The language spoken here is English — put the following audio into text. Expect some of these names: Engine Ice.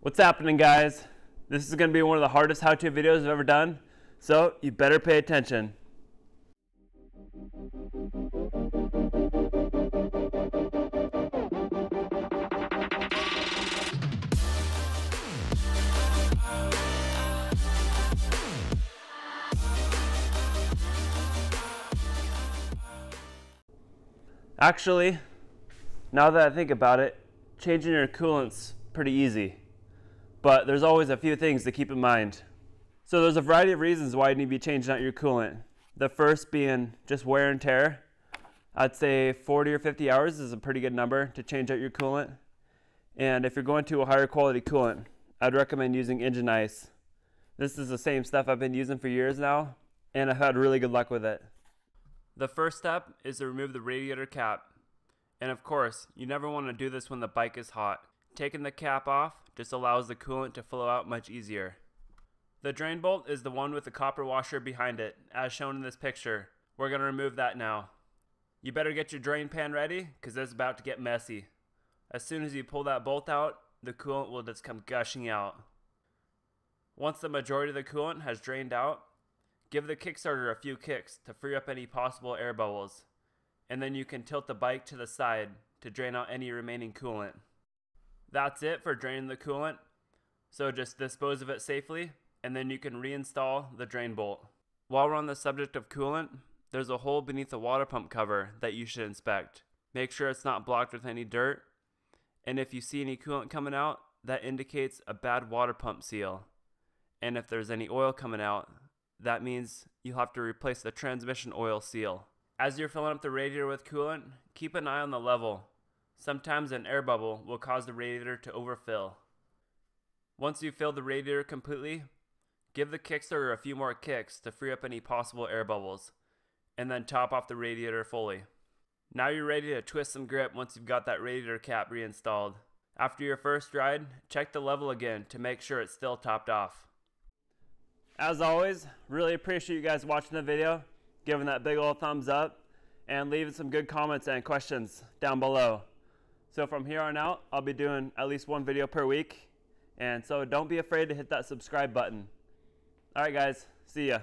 What's happening, guys? This is going to be one of the hardest how-to videos I've ever done, so you better pay attention. Actually, now that I think about it, changing your coolant's pretty easy, but there's always a few things to keep in mind. So there's a variety of reasons why you need to be changing out your coolant. The first being just wear and tear. I'd say 40 or 50 hours is a pretty good number to change out your coolant. And if you're going to a higher quality coolant, I'd recommend using Engine Ice. This is the same stuff I've been using for years now, and I've had really good luck with it. The first step is to remove the radiator cap. And of course, you never want to do this when the bike is hot. Taking the cap off just allows the coolant to flow out much easier. The drain bolt is the one with the copper washer behind it, as shown in this picture. We're going to remove that now. You better get your drain pan ready, because it's about to get messy. As soon as you pull that bolt out, the coolant will just come gushing out. Once the majority of the coolant has drained out, give the kickstarter a few kicks to free up any possible air bubbles, and then you can tilt the bike to the side to drain out any remaining coolant. That's it for draining the coolant, so just dispose of it safely, and then you can reinstall the drain bolt. While we're on the subject of coolant, there's a hole beneath the water pump cover that you should inspect. Make sure it's not blocked with any dirt, and if you see any coolant coming out, that indicates a bad water pump seal. And if there's any oil coming out, that means you'll have to replace the transmission oil seal. As you're filling up the radiator with coolant, keep an eye on the level. Sometimes an air bubble will cause the radiator to overfill. Once you've filled the radiator completely, give the kickstarter a few more kicks to free up any possible air bubbles, and then top off the radiator fully. Now you're ready to twist some grip once you've got that radiator cap reinstalled. After your first ride, check the level again to make sure it's still topped off. As always, really appreciate you guys watching the video, giving that big old thumbs up, and leaving some good comments and questions down below. So from here on out, I'll be doing at least one video per week, and so don't be afraid to hit that subscribe button. All right, guys, see ya.